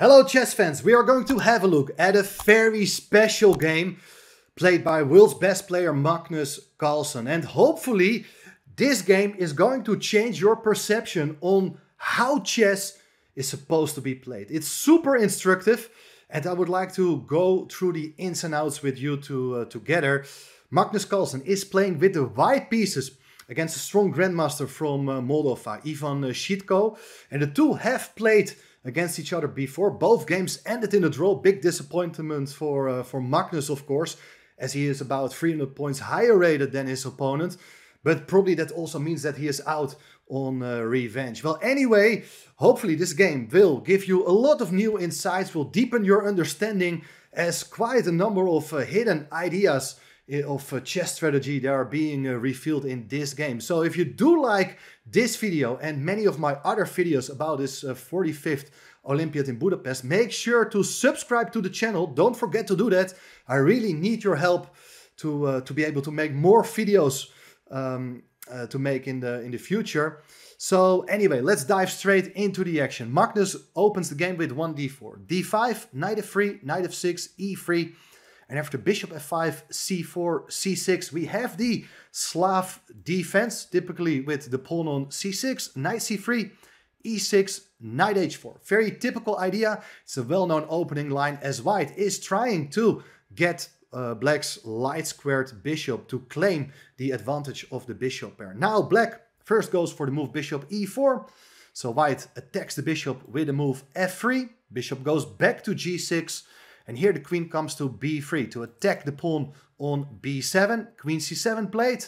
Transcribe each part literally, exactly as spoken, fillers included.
Hello chess fans, we are going to have a look at a very special game played by world's best player Magnus Carlsen, and hopefully this game is going to change your perception on how chess is supposed to be played. It's super instructive and I would like to go through the ins and outs with you two uh, together. Magnus Carlsen is playing with the white pieces against a strong grandmaster from uh, Moldova, Ivan Schitco, and the two have played against each other before. Both games ended in a draw. Big disappointment for, uh, for Magnus, of course, as he is about three hundred points higher rated than his opponent. But probably that also means that he is out on uh, revenge. Well, anyway, hopefully this game will give you a lot of new insights, will deepen your understanding, as quite a number of uh, hidden ideas of uh, chess strategy that are being uh, revealed in this game. So if you do like this video and many of my other videos about this uh, forty-fifth Olympiad in Budapest, make sure to subscribe to the channel. Don't forget to do that. I really need your help to uh, to be able to make more videos um, uh, to make in the in the future. So anyway, let's dive straight into the action. Magnus opens the game with one d four, d five, knight f three, knight f six, e three. And after bishop f five, c four, c six, we have the Slav defense, typically with the pawn on c six, knight c three, e six, knight h four. Very typical idea. It's a well-known opening line, as white is trying to get uh, black's light-squared bishop to claim the advantage of the bishop pair. Now black first goes for the move bishop e four. So white attacks the bishop with the move f three. Bishop goes back to g six. And here the queen comes to b three to attack the pawn on b seven, queen c seven played.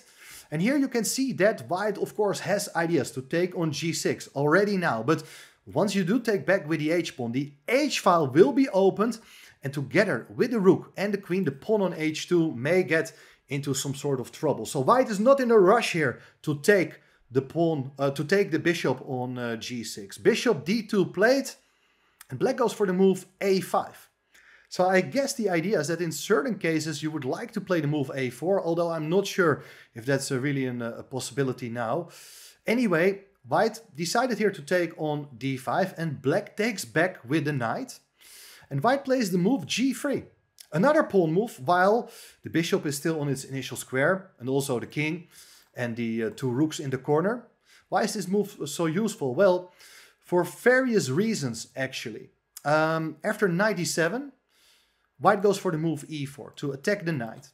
And here you can see that white, of course, has ideas to take on g six already now. But once you do take back with the h-pawn, the h-file will be opened. And together with the rook and the queen, the pawn on h two may get into some sort of trouble. So white is not in a rush here to take the pawn, uh, to take the bishop on uh, g six. Bishop d two played. And black goes for the move a five. So I guess the idea is that in certain cases you would like to play the move a four, although I'm not sure if that's a really an, a possibility now. Anyway, white decided here to take on d five and black takes back with the knight. And white plays the move g three, another pawn move, while the bishop is still on its initial square and also the king and the uh, two rooks in the corner. Why is this move so useful? Well, for various reasons actually. Um, after knight d seven, white goes for the move e four to attack the knight.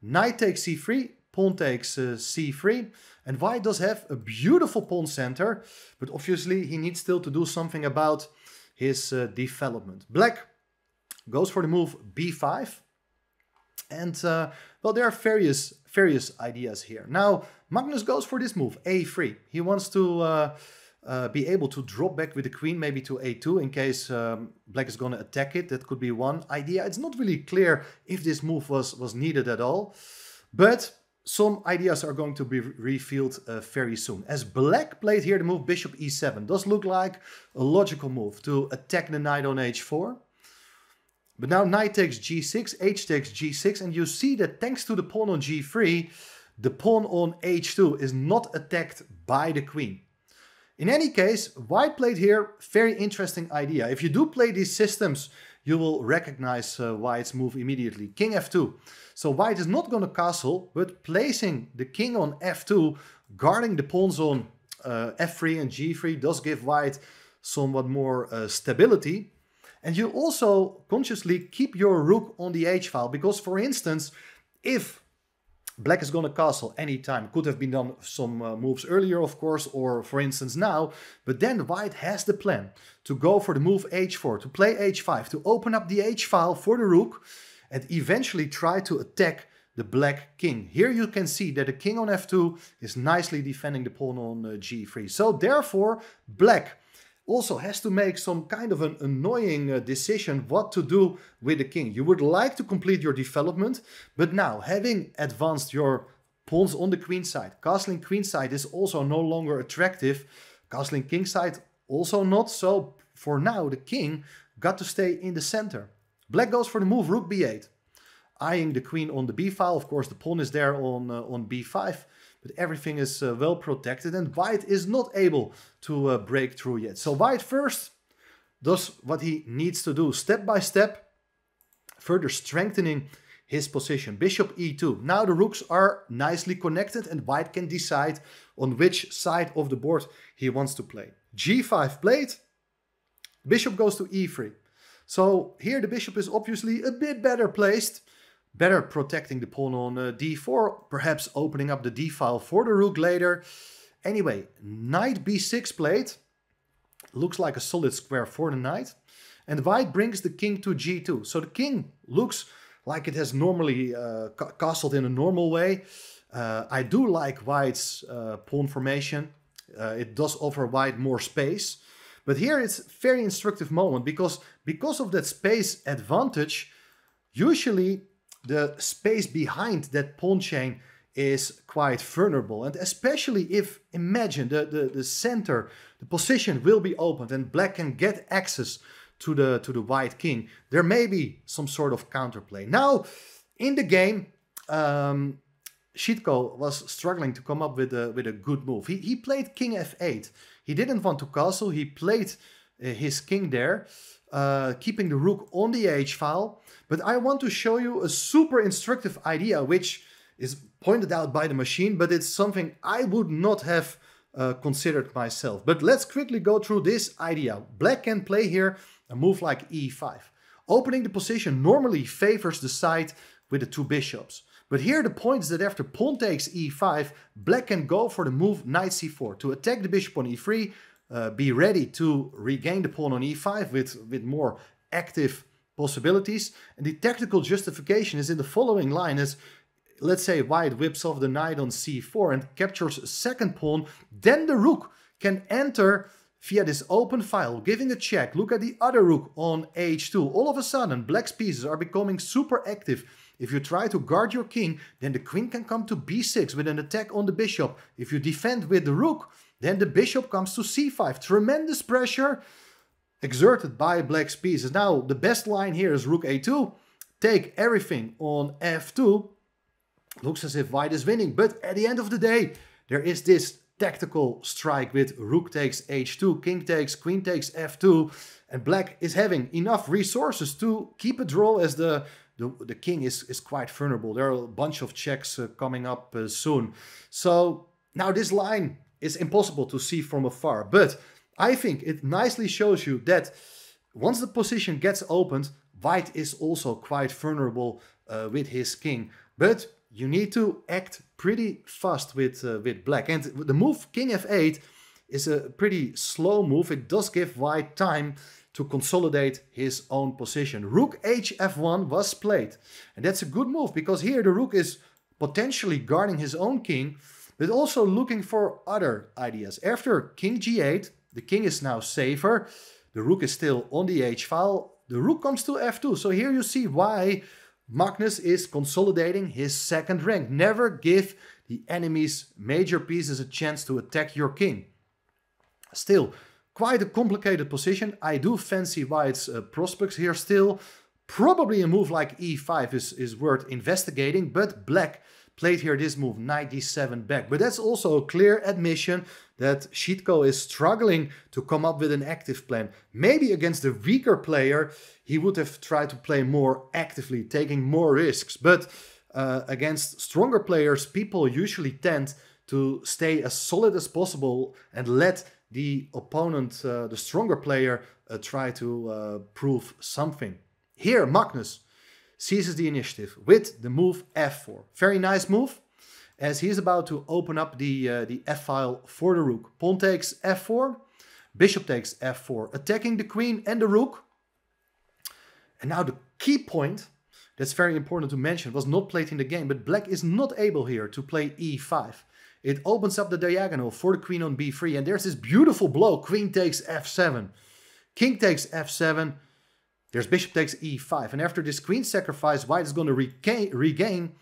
Knight takes c three, pawn takes uh, c three, and white does have a beautiful pawn center, but obviously he needs still to do something about his uh, development. Black goes for the move b five, and uh, well, there are various various ideas here. Now Magnus goes for this move a three. He wants to uh, Uh, be able to drop back with the queen maybe to a two in case um, black is going to attack it. That could be one idea. It's not really clear if this move was, was needed at all. But some ideas are going to be revealed uh, very soon. As black played here the move bishop e seven, does look like a logical move to attack the knight on h four. But now knight takes g six, h takes g six, and you see that thanks to the pawn on g three, the pawn on h two is not attacked by the queen. In any case, white played here, very interesting idea. If you do play these systems, you will recognize uh, white's move immediately. King f two. So white is not going to castle, but placing the king on f two, guarding the pawns on uh, f three and g three does give white somewhat more uh, stability. And you also consciously keep your rook on the h-file, because for instance, if black is going to castle anytime. Could have been done some uh, moves earlier, of course, or for instance now. But then white has the plan to go for the move h four, to play h five, to open up the h-file for the rook and eventually try to attack the black king. Here you can see that the king on f two is nicely defending the pawn on uh, g three. So therefore, black also has to make some kind of an annoying uh, decision what to do with the king. You would like to complete your development, but now having advanced your pawns on the queen side, castling queen side is also no longer attractive, castling king side also not, so for now the king got to stay in the center. Black goes for the move rook b eight, eyeing the queen on the b-file. Of course the pawn is there on, uh, on b five. But everything is uh, well protected and white is not able to uh, break through yet. So white first does what he needs to do step by step, further strengthening his position. Bishop e two. Now the rooks are nicely connected and white can decide on which side of the board he wants to play. g five played. Bishop goes to e three. So here the bishop is obviously a bit better placed, better protecting the pawn on uh, d four, perhaps opening up the d-file for the rook later. Anyway, knight b six played. Looks like a solid square for the knight. And white brings the king to g two. So the king looks like it has normally uh, ca castled in a normal way. Uh, I do like white's uh, pawn formation. Uh, it does offer white more space. But here it's a very instructive moment because, because of that space advantage, usually the space behind that pawn chain is quite vulnerable. And especially if, imagine, the, the, the center, the position will be opened and black can get access to the, to the white king, there may be some sort of counterplay. Now, in the game, um, Schitco was struggling to come up with a, with a good move. He, he played king f eight. He didn't want to castle. He played uh, his king there, uh, keeping the rook on the h-file. But I want to show you a super instructive idea, which is pointed out by the machine, but it's something I would not have uh, considered myself. But let's quickly go through this idea. Black can play here a move like e five. Opening the position normally favors the side with the two bishops. But here the point is that after pawn takes e five, black can go for the move knight c four to attack the bishop on e three, uh, be ready to regain the pawn on e five with, with more active possibilities. And the tactical justification is in the following line as, let's say white whips off the knight on c four and captures a second pawn, then the rook can enter via this open file, giving a check. Look at the other rook on h two. All of a sudden, black's pieces are becoming super active. If you try to guard your king, then the queen can come to b six with an attack on the bishop. If you defend with the rook, then the bishop comes to c five. Tremendous pressure exerted by black's pieces. Now, the best line here is rook a two. Take everything on f two. Looks as if white is winning, but at the end of the day, there is this tactical strike with rook takes h two, king takes, queen takes f two, and black is having enough resources to keep a draw as the, the, the king is, is quite vulnerable. There are a bunch of checks uh, coming up uh, soon. So now this line is impossible to see from afar, but I think it nicely shows you that once the position gets opened, white is also quite vulnerable uh, with his king. But you need to act pretty fast with, uh, with black. And the move king f eight is a pretty slow move. It does give white time to consolidate his own position. Rook h f one was played. And that's a good move because here the rook is potentially guarding his own king, but also looking for other ideas. After king g eight, the king is now safer. The rook is still on the h-file. The rook comes to f two. So here you see why Magnus is consolidating his second rank. Never give the enemy's major pieces a chance to attack your king. Still, quite a complicated position. I do fancy white's uh, prospects here still. Probably a move like e five is, is worth investigating, but black played here this move, knight d seven back. But that's also a clear admission that Schitco is struggling to come up with an active plan. Maybe against the weaker player, he would have tried to play more actively, taking more risks. But uh, against stronger players, people usually tend to stay as solid as possible and let the opponent, uh, the stronger player, uh, try to uh, prove something. Here, Magnus seizes the initiative with the move f four. Very nice move, as he is about to open up the, uh, the f-file for the rook. Pawn takes f four, bishop takes f four, attacking the queen and the rook. And now the key point that's very important to mention was not played in the game, but black is not able here to play e five. It opens up the diagonal for the queen on b three, and there's this beautiful blow. Queen takes f seven, king takes f seven, there's bishop takes e five, and after this queen sacrifice, white is going to regain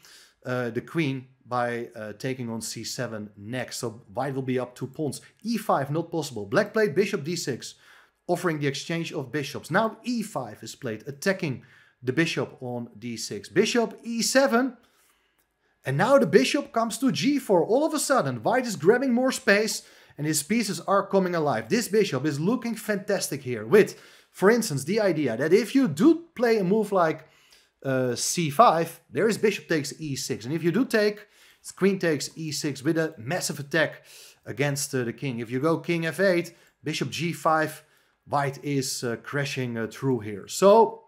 uh, the queen by uh, taking on c seven next. So white will be up two pawns. e five not possible. Black played bishop d six, offering the exchange of bishops. Now e five is played, attacking the bishop on d six. Bishop e seven, and now the bishop comes to g four. All of a sudden, white is grabbing more space, and his pieces are coming alive. This bishop is looking fantastic here with for instance, the idea that if you do play a move like uh, c five, there is bishop takes e six. And if you do take, queen takes e six with a massive attack against uh, the king. If you go king f eight, bishop g five, white is uh, crashing uh, through here. So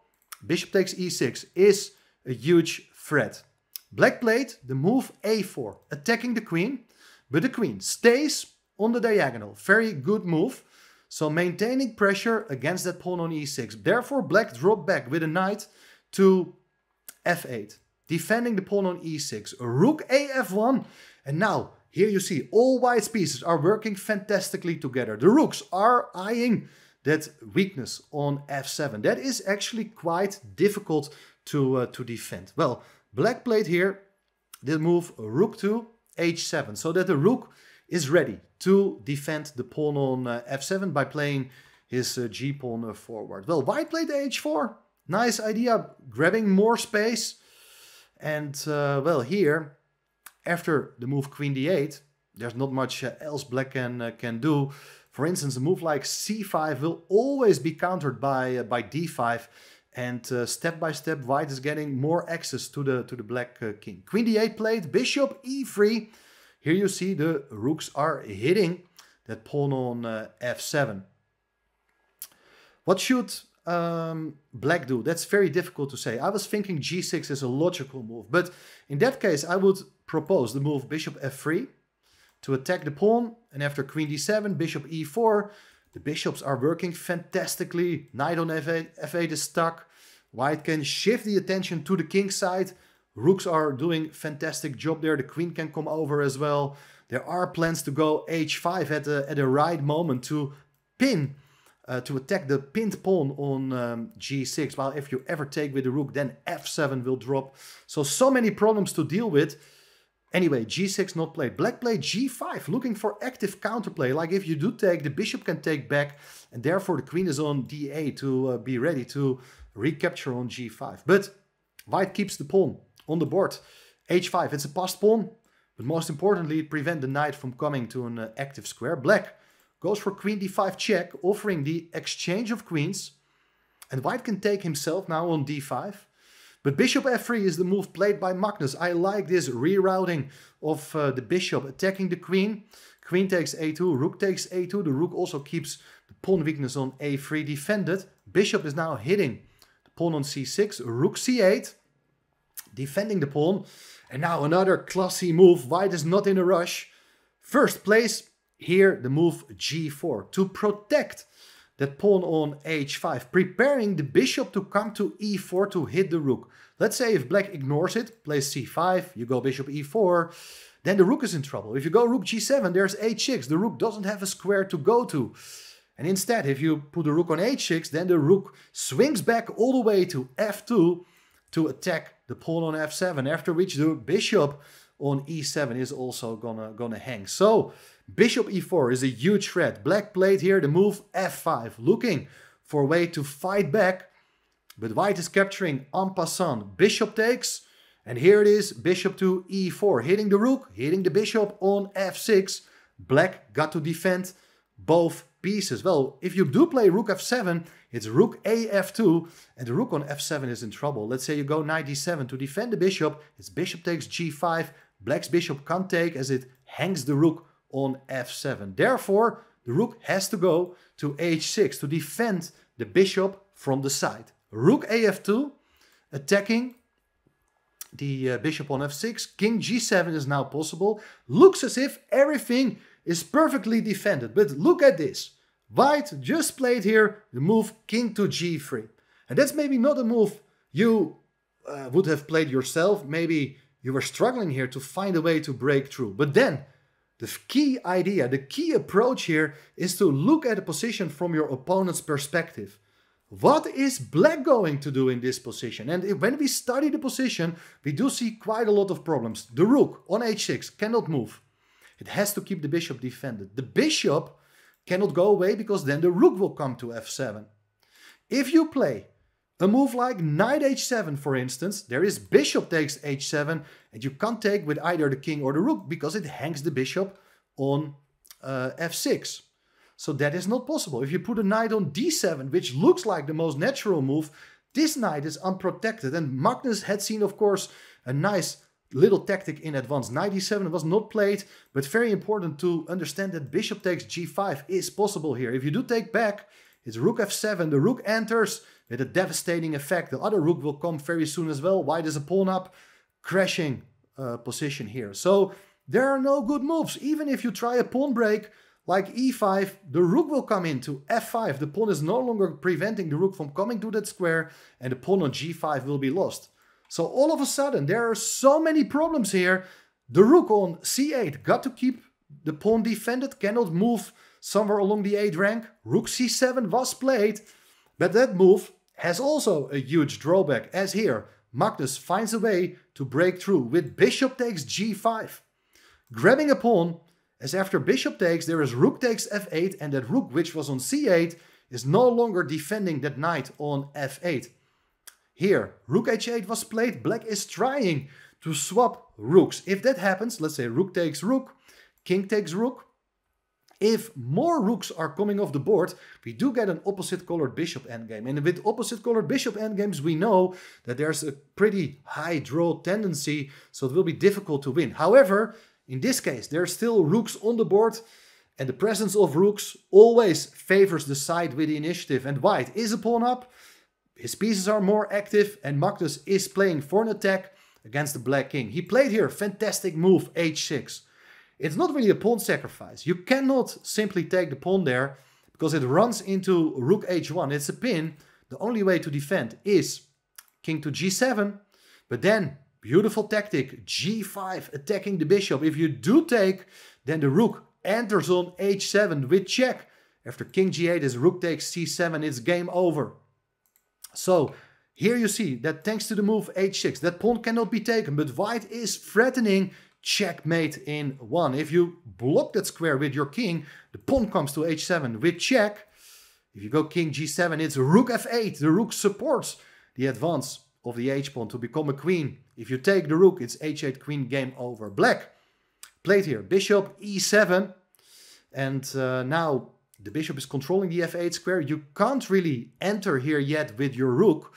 bishop takes e six is a huge threat. Black played the move a four, attacking the queen, but the queen stays on the diagonal. Very good move. So maintaining pressure against that pawn on e six. Therefore, black dropped back with a knight to f eight, defending the pawn on e six. Rook a f one, and now here you see all white's pieces are working fantastically together. The rooks are eyeing that weakness on f seven. That is actually quite difficult to uh, to defend. Well, black played here the move rook to h seven, so that the rook is ready to defend the pawn on uh, f seven by playing his uh, g-pawn uh, forward. Well, white played h four. Nice idea, grabbing more space. And, uh, well, here, after the move queen d eight, there's not much uh, else black can, uh, can do. For instance, a move like c five will always be countered by, uh, by d five. And uh, step by step, white is getting more access to the, to the black uh, king. Queen d eight played, bishop e three. Here you see the rooks are hitting that pawn on uh, f seven. What should um, black do? That's very difficult to say. I was thinking g six is a logical move, but in that case I would propose the move bishop f three to attack the pawn, and after queen d seven, bishop e four, the bishops are working fantastically. Knight on f eight, f eight is stuck. White can shift the attention to the king's side. Rooks are doing fantastic job there. The queen can come over as well. There are plans to go h five at the, at the right moment to pin, uh, to attack the pinned pawn on um, g six. Well, if you ever take with the rook, then f seven will drop. So, so many problems to deal with. Anyway, g six not played. Black played g five, looking for active counterplay. Like if you do take, the bishop can take back. And therefore, the queen is on d eight to uh, be ready to recapture on g five. But white keeps the pawn on the board. h five, it's a passed pawn, but most importantly, it prevents the knight from coming to an uh, active square. Black goes for queen d five check, offering the exchange of queens, and white can take himself now on d five. But bishop f three is the move played by Magnus. I like this rerouting of uh, the bishop, attacking the queen. Queen takes a two, rook takes a two. The rook also keeps the pawn weakness on a three defended. Bishop is now hitting the pawn on c six, rook c eight, defending the pawn. And now another classy move. White is not in a rush. First place here the move g four to protect that pawn on h five, preparing the bishop to come to e four to hit the rook. Let's say if black ignores it, plays c five, you go bishop e four, then the rook is in trouble. If you go rook g seven, there's h six. The rook doesn't have a square to go to. And instead, if you put the rook on h six, then the rook swings back all the way to f two to attack the pawn on f seven, after which the bishop on e seven is also gonna, gonna hang. So, bishop e four is a huge threat. Black played here the move f five, looking for a way to fight back, but white is capturing en passant. Bishop takes, and here it is, bishop to e four, hitting the rook, hitting the bishop on f six. Black got to defend both pieces. Well, if you do play rook f seven, it's rook a f two, and the rook on f seven is in trouble. Let's say you go knight d seven to defend the bishop. It's bishop takes g five. Black's bishop can't take as it hangs the rook on f seven. Therefore, the rook has to go to h six to defend the bishop from the side. Rook a f two, attacking the uh, bishop on f six. King g seven is now possible. Looks as if everything is perfectly defended. But look at this. White just played here the move king to g three. And that's maybe not a move you uh, would have played yourself. Maybe you were struggling here to find a way to break through. But then the key idea, the key approach here is to look at a position from your opponent's perspective. What is black going to do in this position? And when we study the position, we do see quite a lot of problems. The rook on h six cannot move. It has to keep the bishop defended. The bishop cannot go away because then the rook will come to f seven. If you play a move like knight h seven, for instance, there is bishop takes h seven, and you can't take with either the king or the rook because it hangs the bishop on uh, f six. So that is not possible. If you put a knight on d seven, which looks like the most natural move, this knight is unprotected. And Magnus had seen, of course, a nice little tactic in advance. Knight d seven was not played, but very important to understand that bishop takes g five is possible here. If you do take back, it's rook f seven. The rook enters with a devastating effect. The other rook will come very soon as well. White is a pawn up, crashing uh, position here. So there are no good moves. Even if you try a pawn break, like e five, the rook will come into f five. The pawn is no longer preventing the rook from coming to that square, and the pawn on g five will be lost. So all of a sudden, there are so many problems here. The rook on c eight got to keep the pawn defended, cannot move somewhere along the eighth rank. Rook c seven was played, but that move has also a huge drawback, as here Magnus finds a way to break through with bishop takes g five. Grabbing a pawn, as after bishop takes, there is rook takes f eight, and that rook which was on c eight is no longer defending that knight on f eight. Here, rook h eight was played. Black is trying to swap rooks. If that happens, let's say rook takes rook, king takes rook. If more rooks are coming off the board, we do get an opposite colored bishop endgame. And with opposite colored bishop endgames, we know that there's a pretty high draw tendency, so it will be difficult to win. However, in this case, there are still rooks on the board, and the presence of rooks always favors the side with the initiative. And white is a pawn up, his pieces are more active, and Magnus is playing for an attack against the black king. He played here, fantastic move, h six. It's not really a pawn sacrifice. You cannot simply take the pawn there, because it runs into rook h one. It's a pin. The only way to defend is king to g seven, but then beautiful tactic, g five, attacking the bishop. If you do take, then the rook enters on h seven with check. After king g eight is rook takes c seven, it's game over. So here you see that thanks to the move h six, that pawn cannot be taken, but white is threatening checkmate in one. If you block that square with your king, the pawn comes to h seven with check. If you go king g seven, it's rook f eight. The rook supports the advance of the h-pawn to become a queen. If you take the rook, it's h eight queen, game over. Black played here bishop e seven, and uh, now the bishop is controlling the f eight square. You can't really enter here yet with your rook,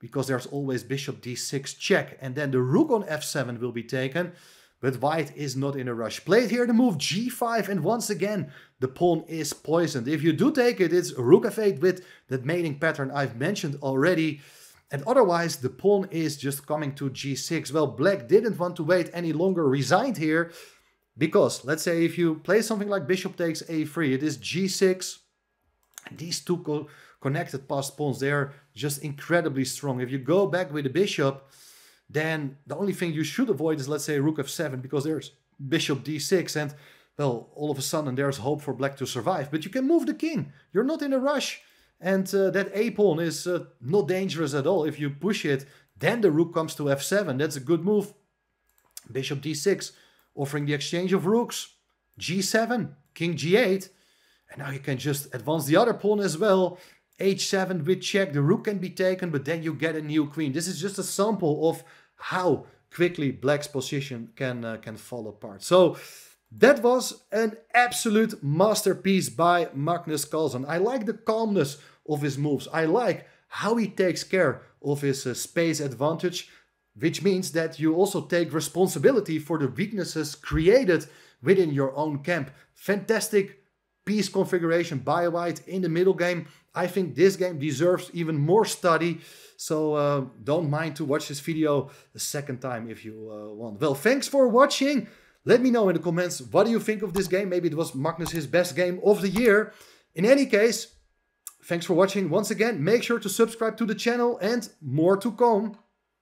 because there's always bishop d six check, and then the rook on f seven will be taken. But white is not in a rush. Played here the move g five, and once again the pawn is poisoned. If you do take it, it's rook f eight with that mating pattern I've mentioned already. And otherwise, the pawn is just coming to g six. Well, black didn't want to wait any longer, resigned here. Because, let's say, if you play something like bishop takes a three, it is g six. And these two co connected passed pawns, they're just incredibly strong. If you go back with the bishop, then the only thing you should avoid is, let's say, rook f seven. Because there's bishop d six. And, well, all of a sudden, there's hope for black to survive. But you can move the king. You're not in a rush. And uh, that a-pawn is uh, not dangerous at all. If you push it, then the rook comes to f seven. That's a good move. Bishop d six, offering the exchange of rooks. g seven, king g eight. And now you can just advance the other pawn as well. h seven with check. The rook can be taken, but then you get a new queen. This is just a sample of how quickly black's position can, uh, can fall apart. So that was an absolute masterpiece by Magnus Carlsen. I like the calmness of his moves. I like how he takes care of his uh, space advantage, which means that you also take responsibility for the weaknesses created within your own camp. Fantastic piece configuration by white in the middle game. I think this game deserves even more study. So uh, don't mind to watch this video a second time if you uh, want. Well, thanks for watching. Let me know in the comments, what do you think of this game? Maybe it was Magnus' his best game of the year. In any case, thanks for watching once again. Make sure to subscribe to the channel, and more to come.